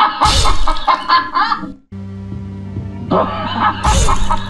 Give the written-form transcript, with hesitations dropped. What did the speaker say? Ha ha ha ha ha!